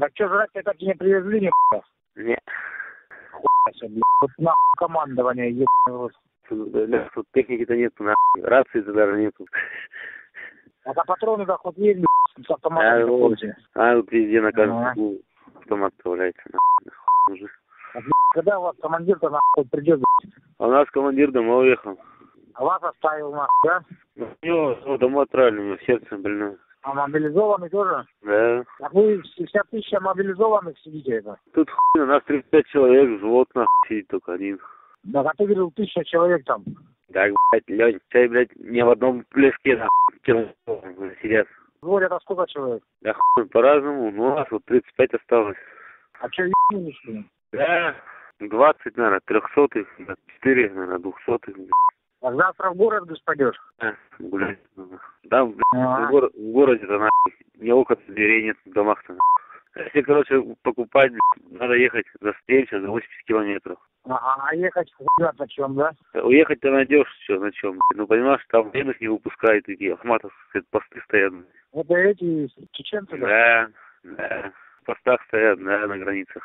Так что жрать тебя так и не привезли, ни хуя? Нет. Хуя все, блядь. Вот нахуй командование, ебаный. Тут техники-то нету, нахуй. Рации-то даже нету. А за патроны так вот есть, блядь, с автоматом не пользуется. А, везде на каждом углу автомат вставляется, нахуй уже. А, блядь, когда у вас командир-то нахуй придет, блядь? А у нас командир домой уехал. А вас оставил, нахуй, да? Ну, домой отправили, у меня сердце больное. А мобилизованный тоже? Да. А вы 60 тысяч мобилизованных сидите это? Тут хуйня, нас 35 человек, взвод нахуй сидит только один. Да, а ты говорил, 1000 человек там. Да, блядь, Лёнь, чай, блядь, не в одном плеске нахуй сидят. Говорят, а сколько человек? Да хуй, по-разному, но у нас вот 35 осталось. А чё, ебанули, что ли? Да, 20, наверное, 300-х, 4, наверное, 200-х, блядь. А завтра в город пойдешь? Да, гулять. Да, блядь, в городе-то нахуй. Ни окон, дверей нет в домах-то нахуй. Если, короче, покупать, блядь, надо ехать за встречу, за 80 километров. Ага, а ехать хуя на чем, да? Уехать-то найдешь все на чем, блядь. Ну, понимаешь, там военных не выпускают эти ахматовцы, посты стоят. Это эти чеченцы, да? Да, да. В постах стоят, да, на границах.